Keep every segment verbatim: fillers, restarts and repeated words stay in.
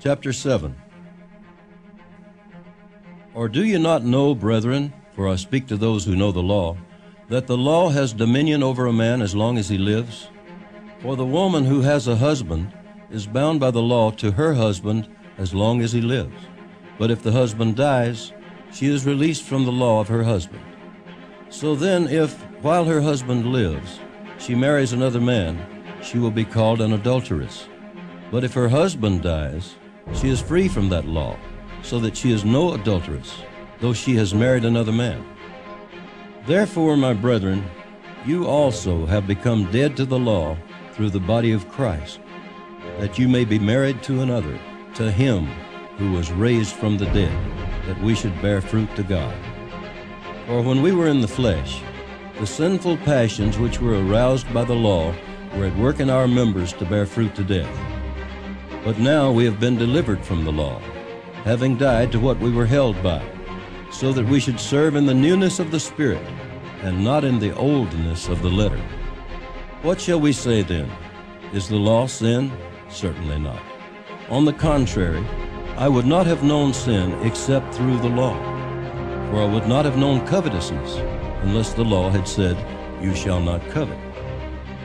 Chapter seven. Or do you not know, brethren, for I speak to those who know the law, that the law has dominion over a man as long as he lives? For the woman who has a husband is bound by the law to her husband as long as he lives. But if the husband dies, she is released from the law of her husband. So then if, while her husband lives, she marries another man, she will be called an adulteress. But if her husband dies, she is free from that law, so that she is no adulteress, though she has married another man. Therefore, my brethren, you also have become dead to the law through the body of Christ, that you may be married to another, to him who was raised from the dead, that we should bear fruit to God. For when we were in the flesh, the sinful passions which were aroused by the law were at work in our members to bear fruit to death. But now we have been delivered from the law, having died to what we were held by, so that we should serve in the newness of the Spirit, and not in the oldness of the letter. What shall we say then? Is the law sin? Certainly not. On the contrary, I would not have known sin except through the law. For I would not have known covetousness, unless the law had said, "You shall not covet."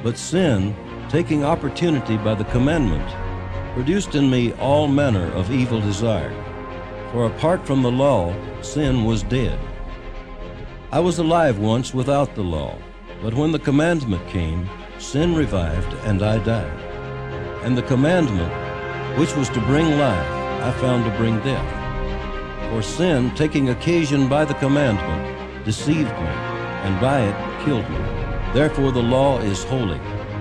But sin, taking opportunity by the commandment, produced in me all manner of evil desire. For apart from the law, sin was dead. I was alive once without the law, but when the commandment came, sin revived and I died. And the commandment, which was to bring life, I found to bring death. For sin, taking occasion by the commandment, deceived me, and by it killed me. Therefore the law is holy,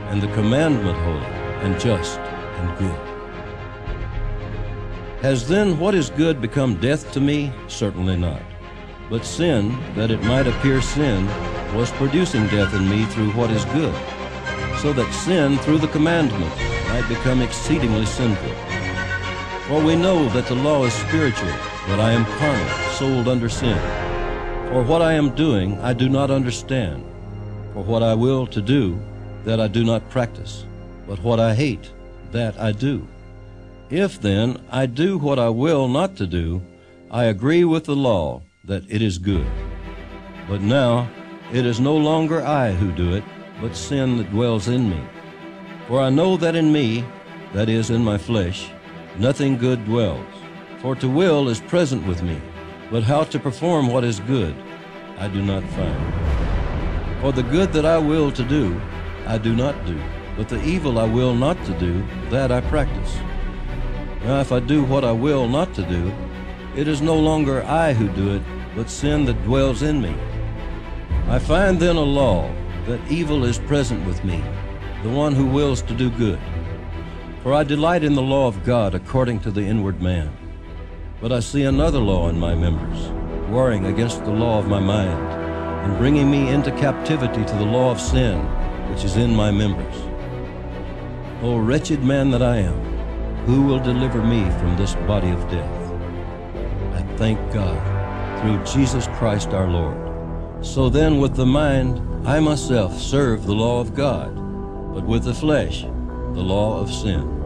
and the commandment holy, and just, and good. Has then what is good become death to me? Certainly not. But sin, that it might appear sin, was producing death in me through what is good, so that sin through the commandment might become exceedingly sinful. For we know that the law is spiritual, but I am carnal, sold under sin. For what I am doing I do not understand. For what I will to do, that I do not practice. But what I hate, that I do. If then I do what I will not to do, I agree with the law that it is good. But now it is no longer I who do it, but sin that dwells in me. For I know that in me, that is, in my flesh, nothing good dwells. For to will is present with me, but how to perform what is good I do not find. For the good that I will to do, I do not do, but the evil I will not to do, that I practice. Now if I do what I will not to do, it is no longer I who do it, but sin that dwells in me. I find then a law that evil is present with me, the one who wills to do good. For I delight in the law of God according to the inward man. But I see another law in my members, warring against the law of my mind, and bringing me into captivity to the law of sin, which is in my members. O wretched man that I am! Who will deliver me from this body of death? I thank God through Jesus Christ our Lord. So then with the mind I myself serve the law of God, but with the flesh the law of sin.